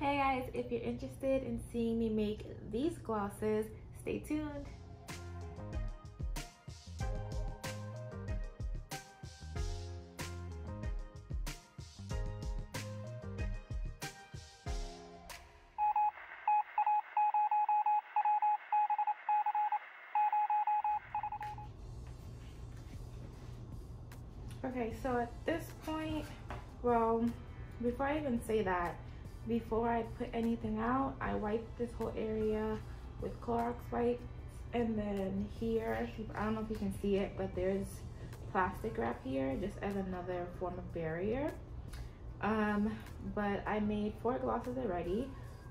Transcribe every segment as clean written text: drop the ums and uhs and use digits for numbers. Hey guys, if you're interested in seeing me make these glosses, stay tuned. Okay, so at this point, well, before I even say that, before I put anything out, I wipe this whole area with Clorox wipes, and then here, I don't know if you can see it, but there's plastic wrap here, just as another form of barrier. But I made 4 glosses already.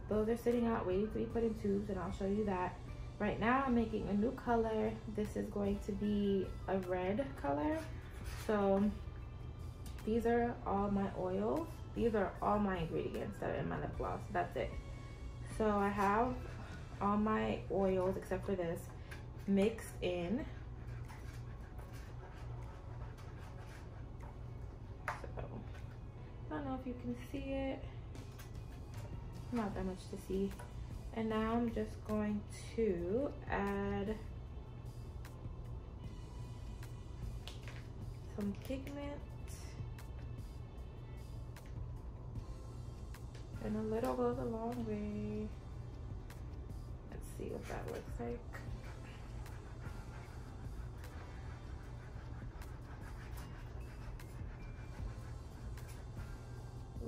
Those are sitting out waiting to be put in tubes, and I'll show you that. Right now, I'm making a new color. This is going to be a red color. So these are all my oils. These are all my ingredients that are in my lip gloss. That's it. So I have all my oils, except for this, mixed in. So I don't know if you can see it. Not that much to see. And now I'm just going to add some pigment and a little goes a long way. Let's see what that looks like.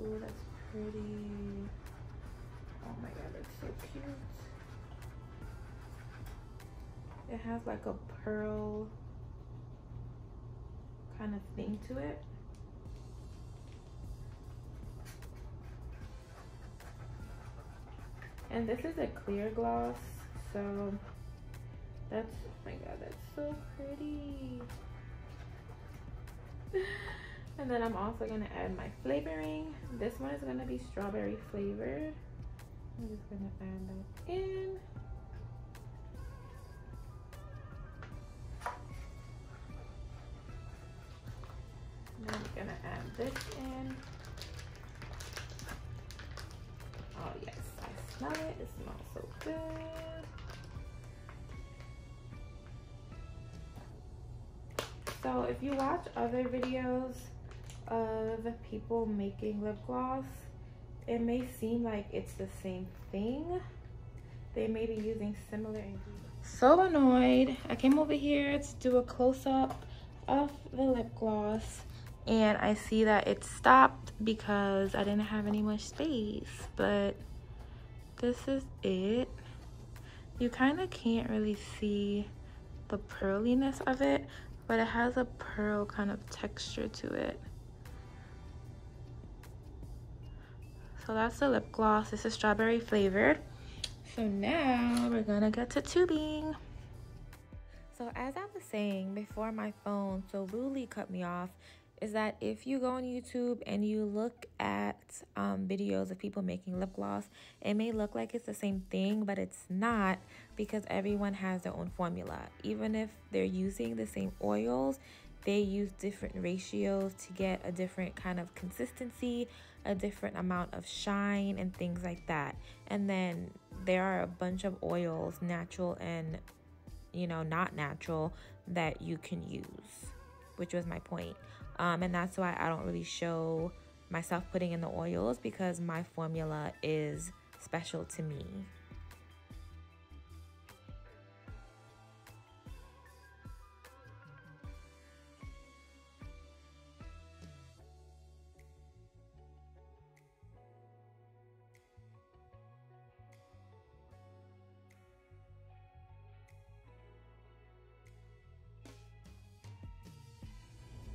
Oh, that's pretty. Oh my god, it's so cute. It has like a pearl kind of thing to it. And this is a clear gloss, so that's, oh my god, that's so pretty. And then I'm also gonna add my flavoring. This one is gonna be strawberry flavored. I'm just gonna add that in. I'm gonna add this in. Oh yes, I smell it. It smells so good. So if you watch other videos of people making lip gloss, it may seem like it's the same thing. They may be using similar ingredients. So annoyed. I came over here to do a close-up of the lip gloss. And I see that it stopped because I didn't have any much space, but this is it. You kind of can't really see the pearliness of it, but it has a pearl kind of texture to it. So that's the lip gloss. This is strawberry flavored. So now we're gonna get to tubing. So as I was saying before my phone so rudely cut me off, is that if you go on YouTube and you look at videos of people making lip gloss, it may look like it's the same thing, but it's not, because everyone has their own formula. Even if they're using the same oils, they use different ratios to get a different kind of consistency, a different amount of shine, and things like that. And then there are a bunch of oils, natural and, you know, not natural, that you can use, which was my point. And that's why I don't really show myself putting in the oils, because my formula is special to me.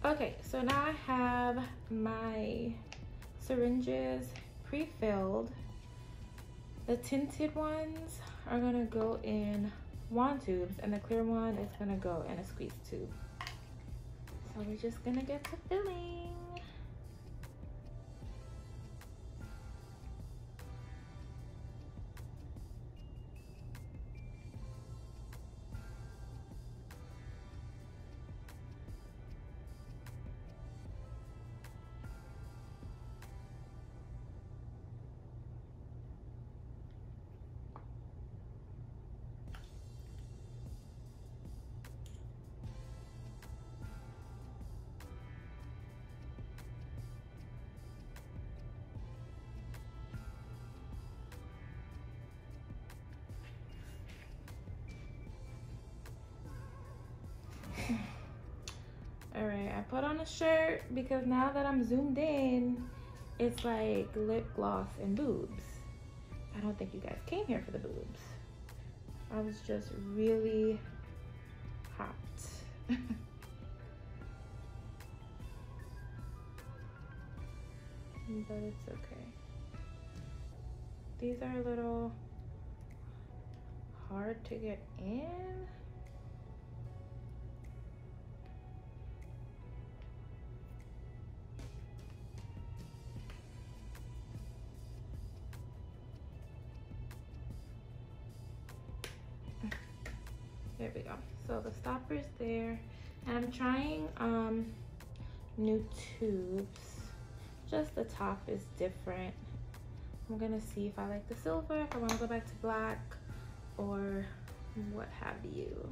Okay, so now I have my syringes pre-filled. The tinted ones are gonna go in wand tubes, and the clear one is gonna go in a squeeze tube. So we're just gonna get to filling. I put on a shirt because now that I'm zoomed in, it's like lip gloss and boobs. I don't think you guys came here for the boobs. I was just really hot. But it's okay. These are a little hard to get in. There we go. So the stopper's there. And I'm trying new tubes. Just the top is different. I'm gonna see if I like the silver, if I wanna go back to black, or what have you.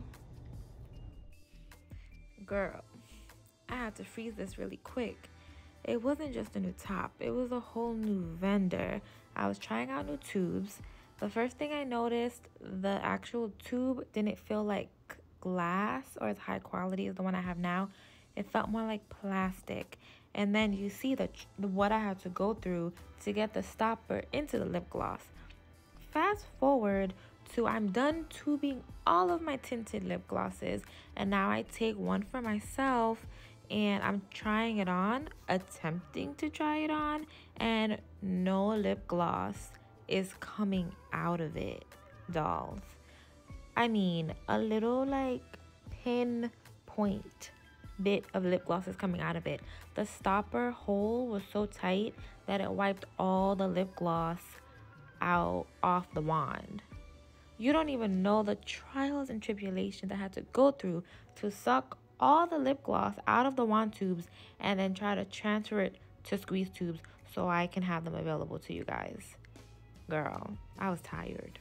Girl, I had to freeze this really quick. It wasn't just a new top, it was a whole new vendor. I was trying out new tubes. The first thing I noticed, the actual tube didn't feel like glass or as high quality as the one I have now. It felt more like plastic. And then you see what I had to go through to get the stopper into the lip gloss. Fast forward to I'm done tubing all of my tinted lip glosses. And now I take one for myself and I'm trying it on, attempting to try it on. And no lip gloss is coming out of it, dolls. I mean, a little like pinpoint bit of lip gloss is coming out of it. The stopper hole was so tight that it wiped all the lip gloss out off the wand. You don't even know the trials and tribulations I had to go through to suck all the lip gloss out of the wand tubes and then try to transfer it to squeeze tubes so I can have them available to you guys. Girl, I was tired.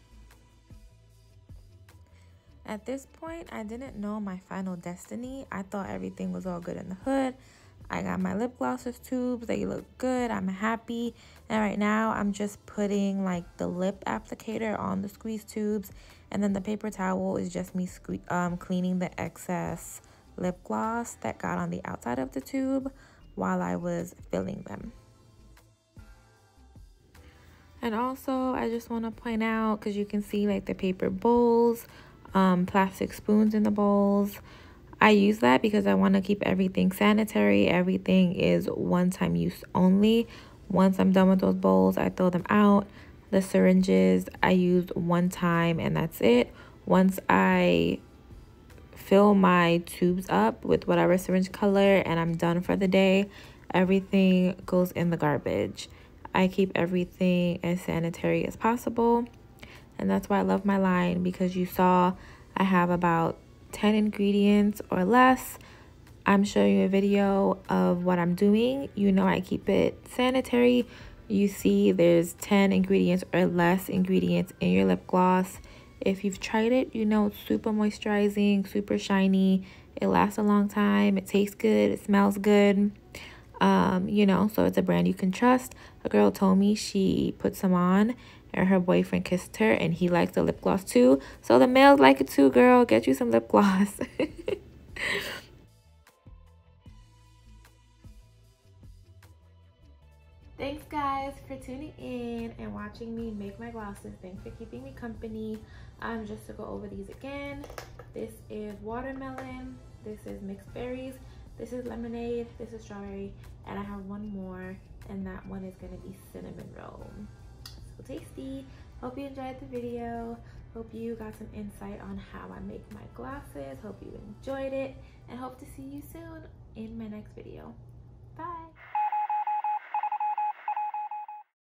At this point, I didn't know my final destiny. I thought everything was all good in the hood. I got my lip glosses tubes. They look good. I'm happy. And right now, I'm just putting like the lip applicator on the squeeze tubes. And then the paper towel is just me cleaning the excess lip gloss that got on the outside of the tube while I was filling them. And also, I just want to point out, because you can see like the paper bowls, plastic spoons in the bowls. I use that because I want to keep everything sanitary. Everything is one-time use only. Once I'm done with those bowls, I throw them out. The syringes I used one time and that's it. Once I fill my tubes up with whatever syringe color and I'm done for the day, everything goes in the garbage. I keep everything as sanitary as possible. And that's why I love my line, because you saw I have about 10 ingredients or less. I'm showing you a video of what I'm doing. You know I keep it sanitary. You see there's 10 ingredients or less ingredients in your lip gloss. If you've tried it, you know it's super moisturizing, super shiny. It lasts a long time. It tastes good. It smells good. You know, so it's a brand you can trust. A girl told me she put some on and her boyfriend kissed her and he likes the lip gloss too. So the males like it too, girl. Get you some lip gloss. Thanks guys for tuning in and watching me make my glosses. Thanks for keeping me company. Just to go over these again. This is watermelon. This is mixed berries. This is lemonade, this is strawberry, and I have one more, and that one is gonna be cinnamon roll. So tasty. Hope you enjoyed the video. Hope you got some insight on how I make my glosses. Hope you enjoyed it, and hope to see you soon in my next video. Bye.